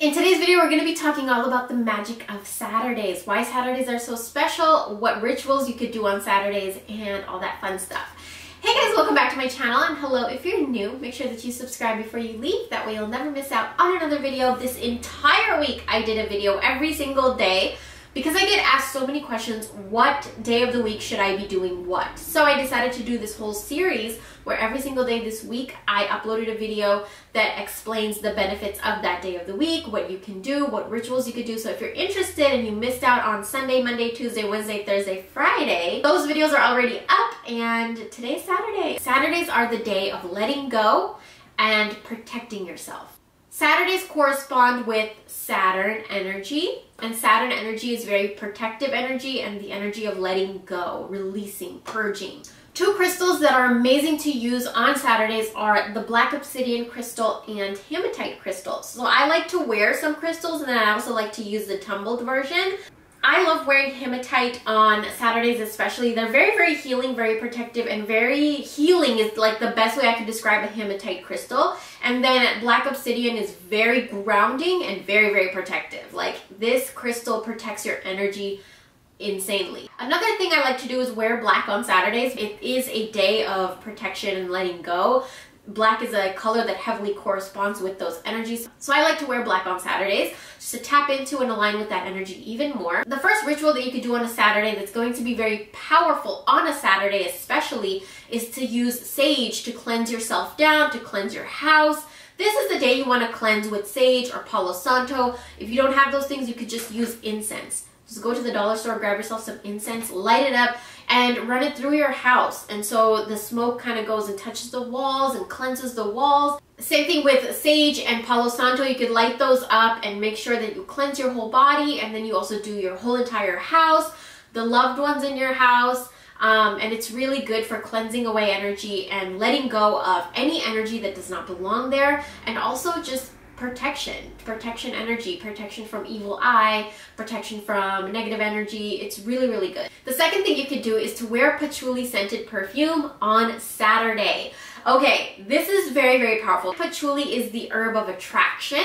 In today's video, we're going to be talking all about the magic of Saturdays, why Saturdays are so special, what rituals you could do on Saturdays, and all that fun stuff. Hey guys, welcome back to my channel, and hello, if you're new, make sure that you subscribe before you leave. That way you'll never miss out on another video. This entire week, I did a video every single day because I get asked so many questions, what day of the week should I be doing what? So I decided to do this whole series where every single day this week I uploaded a video that explains the benefits of that day of the week, what you can do, what rituals you could do. So if you're interested and you missed out on Sunday, Monday, Tuesday, Wednesday, Thursday, Friday, those videos are already up, and today's Saturday. Saturdays are the day of letting go and protecting yourself. Saturdays correspond with Saturn energy, and Saturn energy is very protective energy and the energy of letting go, releasing, purging. Two crystals that are amazing to use on Saturdays are the black obsidian crystal and hematite crystals. So I like to wear some crystals, and then I also like to use the tumbled version. I love wearing hematite on Saturdays especially. They're very, very healing, very protective, and very healing is like the best way I can describe a hematite crystal. And then black obsidian is very grounding and very, very protective. Like, this crystal protects your energy insanely. Another thing I like to do is wear black on Saturdays. It is a day of protection and letting go. Black is a color that heavily corresponds with those energies. So I like to wear black on Saturdays just to tap into and align with that energy even more. The first ritual that you could do on a Saturday that's going to be very powerful on a Saturday especially is to use sage to cleanse yourself down, to cleanse your house. This is the day you want to cleanse with sage or Palo Santo. If you don't have those things, you could just use incense. Just go to the dollar store, grab yourself some incense, light it up, and run it through your house. And so the smoke kind of goes and touches the walls and cleanses the walls. Same thing with sage and Palo Santo. You could light those up and make sure that you cleanse your whole body, and then you also do your whole entire house, the loved ones in your house. And it's really good for cleansing away energy and letting go of any energy that does not belong there, and also just protection energy, protection from evil eye, protection from negative energy. It's really, really good. The second thing you could do is to wear patchouli scented perfume on Saturday. Okay, this is very, very powerful. Patchouli is the herb of attraction,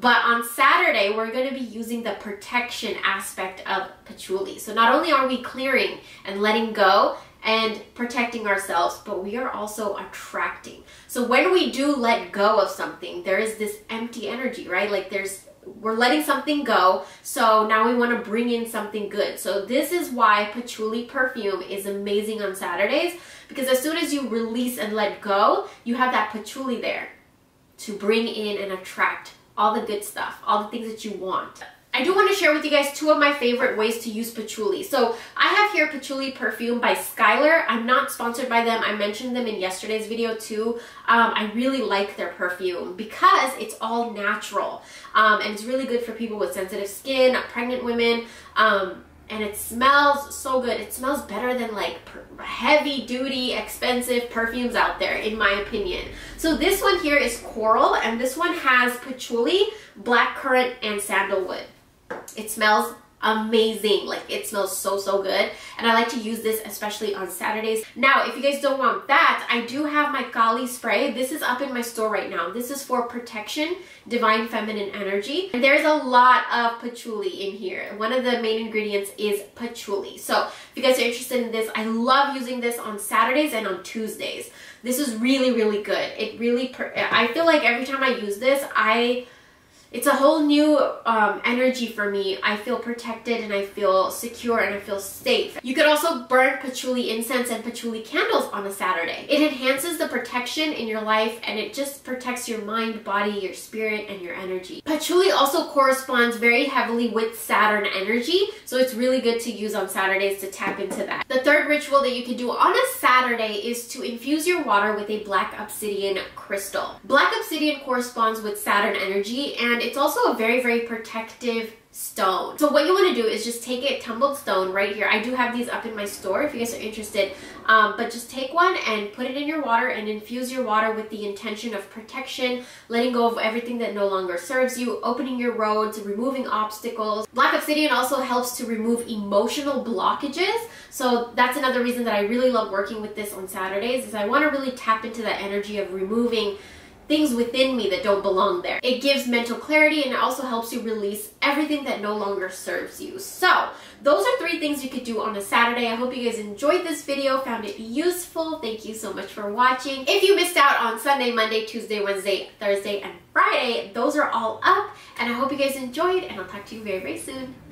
but on Saturday we're going to be using the protection aspect of patchouli. So not only are we clearing and letting go and protecting ourselves, but we are also attracting. So when we do let go of something, there is this empty energy, right? Like we're letting something go, so now we want to bring in something good. So this is why patchouli perfume is amazing on Saturdays, because as soon as you release and let go, you have that patchouli there to bring in and attract all the good stuff, all the things that you want. I do want to share with you guys two of my favorite ways to use patchouli. So I have here patchouli perfume by Skylar. I'm not sponsored by them. I mentioned them in yesterday's video too. I really like their perfume because it's all natural, and it's really good for people with sensitive skin, pregnant women, and it smells so good. It smells better than like heavy duty, expensive perfumes out there, in my opinion. So this one here is coral, and this one has patchouli, blackcurrant, and sandalwood. It smells amazing. Like, it smells so, so good, and I like to use this especially on Saturdays. Now, if you guys don't want that, I do have my Kali spray. This is up in my store right now. This is for protection, divine feminine energy, and there's a lot of patchouli in here. One of the main ingredients is patchouli. So if you guys are interested in this, I love using this on Saturdays and on Tuesdays. This is really, really good. It really, I feel like every time I use this, it's a whole new energy for me. I feel protected, and I feel secure, and I feel safe. You could also burn patchouli incense and patchouli candles on a Saturday. It enhances the protection in your life, and it just protects your mind, body, your spirit, and your energy. Patchouli also corresponds very heavily with Saturn energy, so it's really good to use on Saturdays to tap into that. The third ritual that you could do on a Saturday is to infuse your water with a black obsidian crystal. Black obsidian corresponds with Saturn energy, and it's also a very, very protective stone. So what you want to do is just take a tumbled stone right here. I do have these up in my store if you guys are interested, but just take one and put it in your water and infuse your water with the intention of protection, letting go of everything that no longer serves you, opening your roads, removing obstacles. Black obsidian also helps to remove emotional blockages. So that's another reason that I really love working with this on Saturdays, is I want to really tap into that energy of removing things within me that don't belong there. It gives mental clarity and it also helps you release everything that no longer serves you. So those are three things you could do on a Saturday. I hope you guys enjoyed this video, found it useful. Thank you so much for watching. If you missed out on Sunday, Monday, Tuesday, Wednesday, Thursday, and Friday, those are all up, and I hope you guys enjoyed, and I'll talk to you very, very soon.